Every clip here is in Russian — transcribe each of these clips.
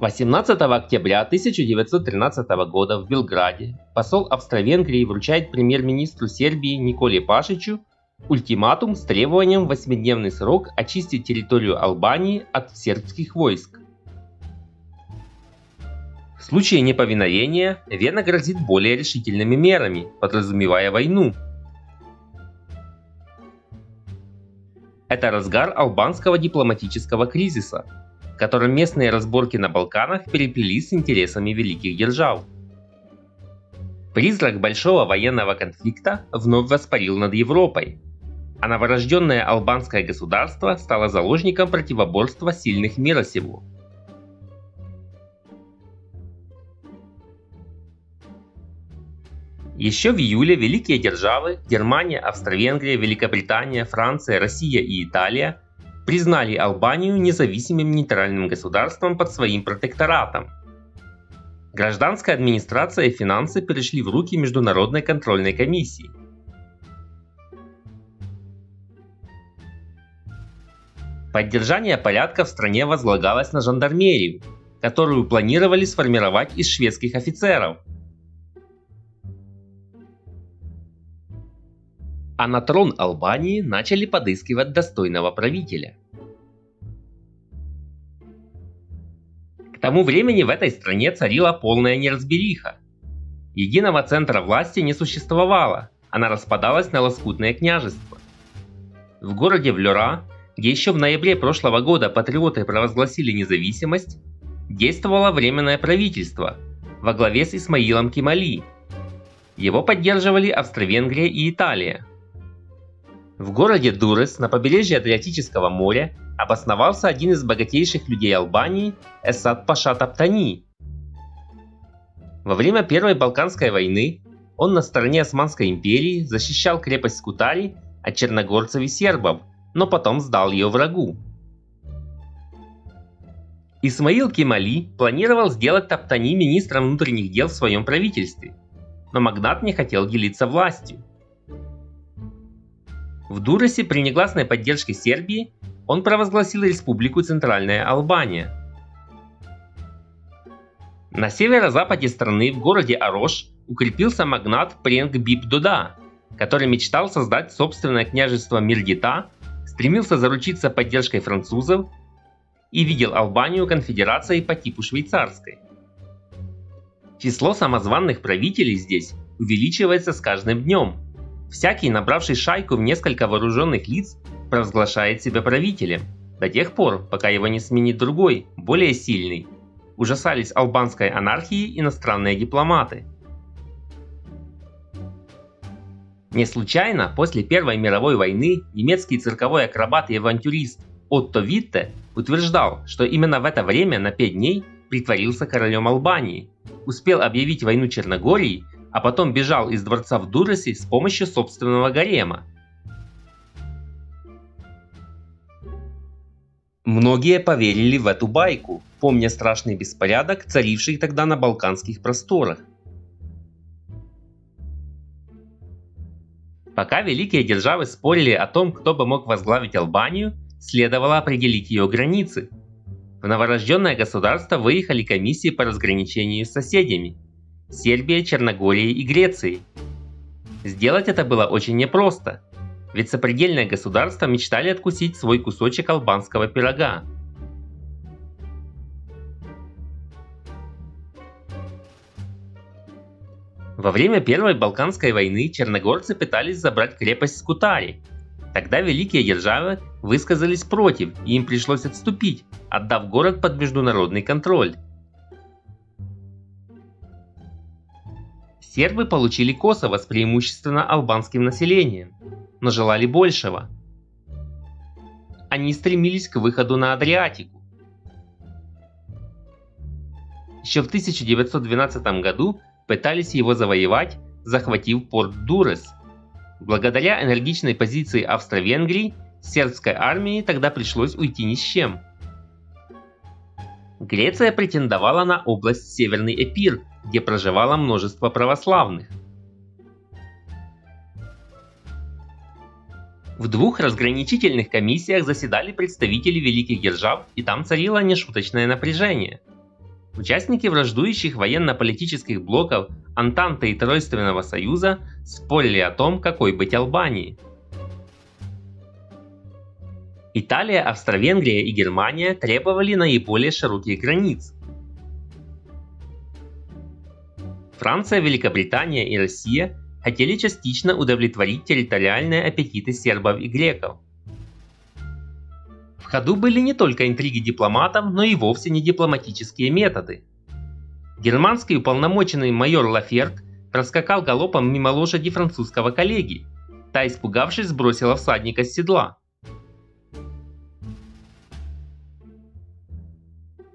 18 октября 1913 года в Белграде посол Австро-Венгрии вручает премьер-министру Сербии Николе Пашичу ультиматум с требованием в 8-дневный срок очистить территорию Албании от сербских войск. В случае неповиновения Вена грозит более решительными мерами, подразумевая войну. Это разгар албанского дипломатического кризиса, в котором местные разборки на Балканах переплелись с интересами великих держав. Призрак большого военного конфликта вновь воспарил над Европой, а новорожденное албанское государство стало заложником противоборства сильных мира сего. Еще в июле великие державы Германия, Австро-Венгрия, Великобритания, Франция, Россия и Италия признали Албанию независимым нейтральным государством под своим протекторатом. Гражданская администрация и финансы перешли в руки Международной контрольной комиссии. Поддержание порядка в стране возлагалось на жандармерию, которую планировали сформировать из шведских офицеров. А на трон Албании начали подыскивать достойного правителя. К тому времени в этой стране царила полная неразбериха. Единого центра власти не существовало, она распадалась на лоскутное княжество. В городе Влера, где еще в ноябре прошлого года патриоты провозгласили независимость, действовало временное правительство во главе с Исмаилом Кемали. Его поддерживали Австро-Венгрия и Италия. В городе Дуррес на побережье Адриатического моря обосновался один из богатейших людей Албании – Эссад-паша Топтани. Во время Первой Балканской войны он на стороне Османской империи защищал крепость Скутари от черногорцев и сербов, но потом сдал ее врагу. Исмаил Кемали планировал сделать Топтани министром внутренних дел в своем правительстве, но магнат не хотел делиться властью. В Дурресе при негласной поддержке Сербии он провозгласил республику Центральная Албания. На северо-западе страны в городе Арош укрепился магнат Пренг Бип-Дуда, который мечтал создать собственное княжество Миргита, стремился заручиться поддержкой французов и видел Албанию конфедерацией по типу швейцарской. Число самозванных правителей здесь увеличивается с каждым днем. Всякий, набравший шайку в несколько вооруженных лиц, провозглашает себя правителем, до тех пор, пока его не сменит другой, более сильный. Ужасались албанской анархии иностранные дипломаты. Не случайно после Первой мировой войны немецкий цирковой акробат и авантюрист Отто Витте утверждал, что именно в это время на 5 дней притворился королем Албании, успел объявить войну Черногории, а потом бежал из дворца в Дурресе с помощью собственного гарема. Многие поверили в эту байку, помня страшный беспорядок, царивший тогда на балканских просторах. Пока великие державы спорили о том, кто бы мог возглавить Албанию, следовало определить ее границы. В новорожденное государство выехали комиссии по разграничению с соседями – Сербией, Черногорией и Грецией. Сделать это было очень непросто, ведь сопредельные государства мечтали откусить свой кусочек албанского пирога. Во время Первой Балканской войны черногорцы пытались забрать крепость Скутари. Тогда великие державы высказались против, и им пришлось отступить, отдав город под международный контроль. Сербы получили Косово с преимущественно албанским населением, но желали большего. Они стремились к выходу на Адриатику. Еще в 1912 году пытались его завоевать, захватив порт Дуррес. Благодаря энергичной позиции Австро-Венгрии, сербской армии тогда пришлось уйти ни с чем. Греция претендовала на область Северный Эпир, где проживало множество православных. В двух разграничительных комиссиях заседали представители великих держав, и там царило нешуточное напряжение. Участники враждующих военно-политических блоков Антанты и Тройственного Союза спорили о том, какой быть Албании. Италия, Австро-Венгрия и Германия требовали наиболее широких границ. Франция, Великобритания и Россия хотели частично удовлетворить территориальные аппетиты сербов и греков. В ходу были не только интриги дипломатов, но и вовсе не дипломатические методы. Германский уполномоченный майор Лаферт проскакал галопом мимо лошади французского коллеги, та, испугавшись, сбросила всадника с седла.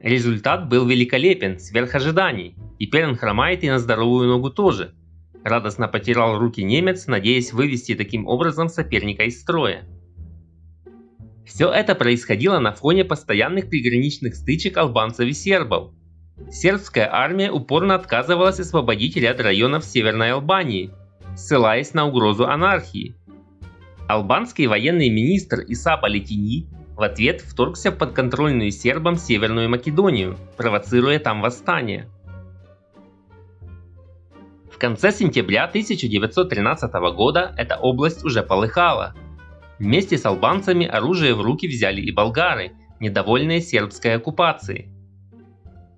Результат был великолепен, сверх ожиданий, и Перн хромает и на здоровую ногу тоже. Радостно потирал руки немец, надеясь вывести таким образом соперника из строя. Все это происходило на фоне постоянных приграничных стычек албанцев и сербов. Сербская армия упорно отказывалась освободить ряд районов Северной Албании, ссылаясь на угрозу анархии. Албанский военный министр Иса Болетини в ответ вторгся в подконтрольную сербам Северную Македонию, провоцируя там восстание. В конце сентября 1913 года эта область уже полыхала. Вместе с албанцами оружие в руки взяли и болгары, недовольные сербской оккупацией.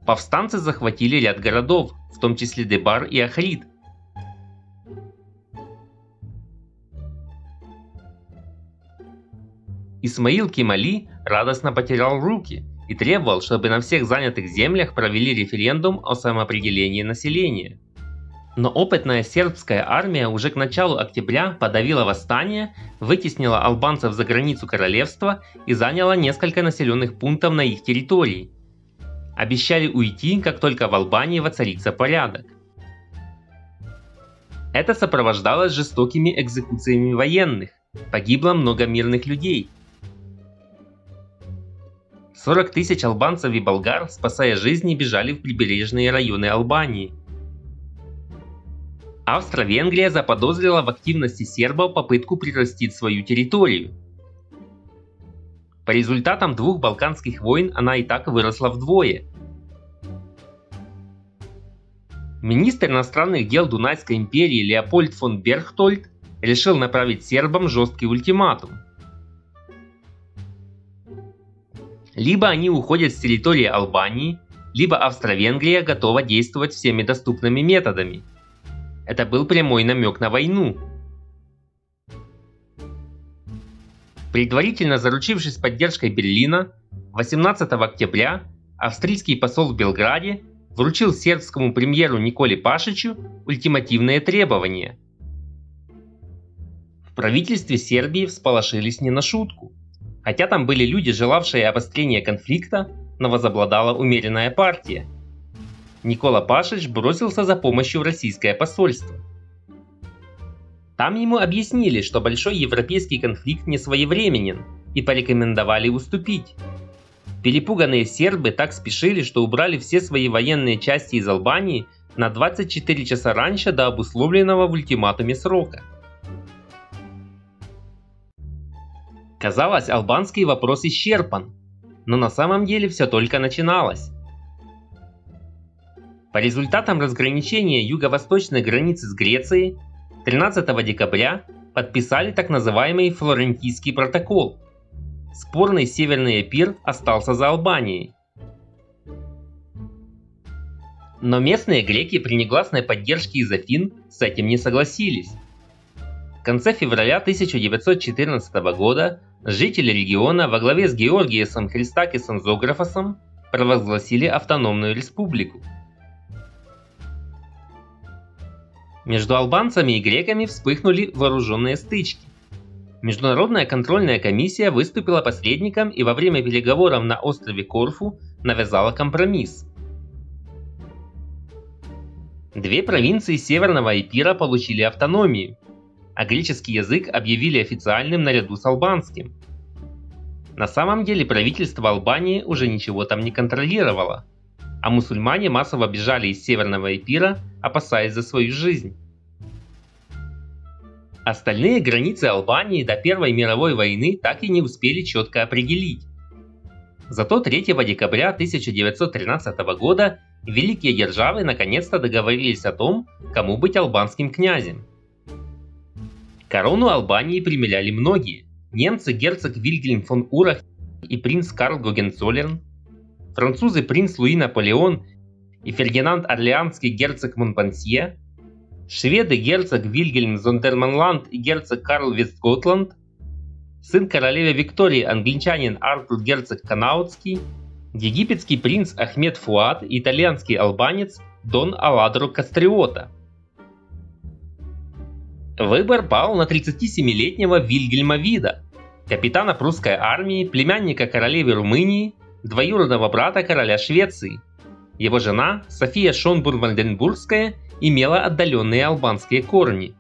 Повстанцы захватили ряд городов, в том числе Дебар и Ахрид. Исмаил Кемали радостно потерял руки и требовал, чтобы на всех занятых землях провели референдум о самоопределении населения. Но опытная сербская армия уже к началу октября подавила восстание, вытеснила албанцев за границу королевства и заняла несколько населенных пунктов на их территории. Обещали уйти, как только в Албании воцарится порядок. Это сопровождалось жестокими экзекуциями военных, погибло много мирных людей. 40 тысяч албанцев и болгар, спасая жизни, бежали в прибрежные районы Албании. Австро-Венгрия заподозрила в активности сербов попытку прирастить свою территорию. По результатам двух балканских войн она и так выросла вдвое. Министр иностранных дел Дунайской империи Леопольд фон Берхтольд решил направить сербам жесткий ультиматум. Либо они уходят с территории Албании, либо Австро-Венгрия готова действовать всеми доступными методами. Это был прямой намек на войну. Предварительно заручившись поддержкой Берлина, 18 октября австрийский посол в Белграде вручил сербскому премьеру Николе Пашичу ультимативные требования. В правительстве Сербии всполошились не на шутку. Хотя там были люди, желавшие обострения конфликта, но возобладала умеренная партия. Никола Пашич бросился за помощью в российское посольство. Там ему объяснили, что большой европейский конфликт не своевременен, и порекомендовали уступить. Перепуганные сербы так спешили, что убрали все свои военные части из Албании на 24 часа раньше до обусловленного в ультиматуме срока. Казалось, албанский вопрос исчерпан, но на самом деле все только начиналось. По результатам разграничения юго-восточной границы с Грецией 13 декабря подписали так называемый Флорентийский протокол. Спорный Северный Эпир остался за Албанией. Но местные греки при негласной поддержке из Афин с этим не согласились. В конце февраля 1914 года жители региона во главе с Георгиесом Христакисом Зографосом провозгласили автономную республику. Между албанцами и греками вспыхнули вооруженные стычки. Международная контрольная комиссия выступила посредником и во время переговоров на острове Корфу навязала компромисс. Две провинции Северного Эпира получили автономию, а греческий язык объявили официальным наряду с албанским. На самом деле правительство Албании уже ничего там не контролировало, а мусульмане массово бежали из Северного Эпира, опасаясь за свою жизнь. Остальные границы Албании до Первой мировой войны так и не успели четко определить. Зато 3 декабря 1913 года великие державы наконец-то договорились о том, кому быть албанским князем. Корону Албании примеряли многие: немцы герцог Вильгельм фон Урах и принц Карл Гогенцоллерн, французы принц Луи Наполеон и Фердинанд Орлеанский герцог Монпансье, шведы герцог Вильгельм Зондерманланд и герцог Карл Вестготланд, сын королевы Виктории англичанин Артур герцог Канаутский, египетский принц Ахмед Фуат и итальянский албанец Дон Аладро Кастриота. Выбор пал на 37-летнего Вильгельма Вида, капитана прусской армии, племянника королевы Румынии, двоюродного брата короля Швеции. Его жена София Шонбург-Вальденбургская имела отдаленные албанские корни.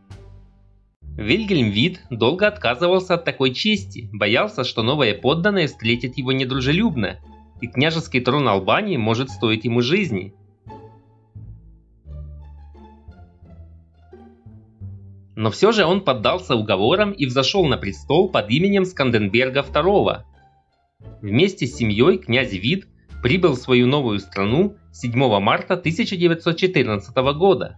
Вильгельм Вид долго отказывался от такой чести, боялся, что новые подданные встретят его недружелюбно, и княжеский трон Албании может стоить ему жизни. Но все же он поддался уговорам и взошел на престол под именем Сканденберга II. Вместе с семьей князь Вид прибыл в свою новую страну 7 марта 1914 года.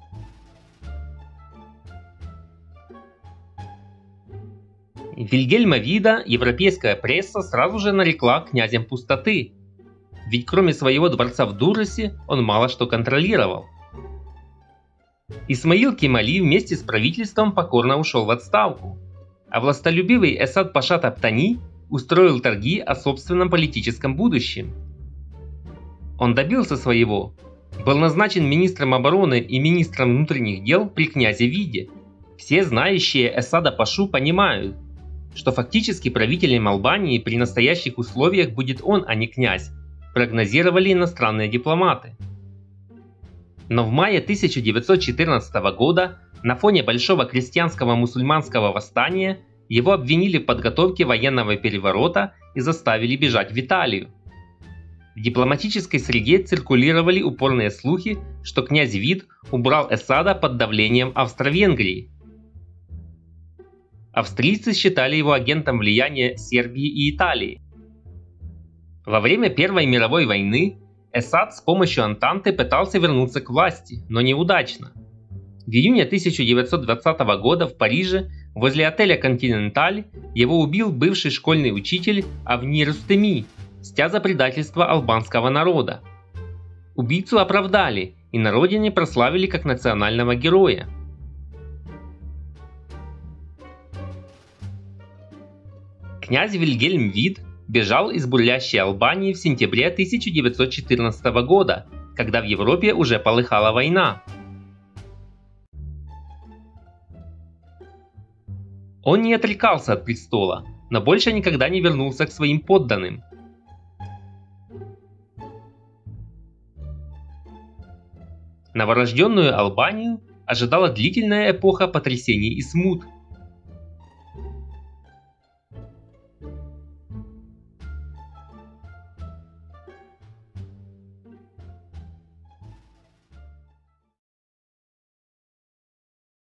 Вильгельма Вида европейская пресса сразу же нарекла князем пустоты, ведь кроме своего дворца в Дурресе он мало что контролировал. Исмаил Кемали вместе с правительством покорно ушел в отставку, а властолюбивый Эссад-паша Топтани устроил торги о собственном политическом будущем. Он добился своего, был назначен министром обороны и министром внутренних дел при князе Виде. Все знающие Эссада-пашу понимают, что фактически правителем Албании при настоящих условиях будет он, а не князь, прогнозировали иностранные дипломаты. Но в мае 1914 года на фоне большого крестьянского мусульманского восстания его обвинили в подготовке военного переворота и заставили бежать в Италию. В дипломатической среде циркулировали упорные слухи, что князь Вид убрал Эссада под давлением Австро-Венгрии. Австрийцы считали его агентом влияния Сербии и Италии. Во время Первой мировой войны Эссад с помощью Антанты пытался вернуться к власти, но неудачно. В июне 1920 года в Париже возле отеля «Континенталь» его убил бывший школьный учитель Авни Рустеми, стя за предательство албанского народа. Убийцу оправдали и на родине прославили как национального героя. Князь Вильгельм Вид бежал из бурлящей Албании в сентябре 1914 года, когда в Европе уже полыхала война. Он не отрекался от престола, но больше никогда не вернулся к своим подданным. Новорожденную Албанию ожидала длительная эпоха потрясений и смут.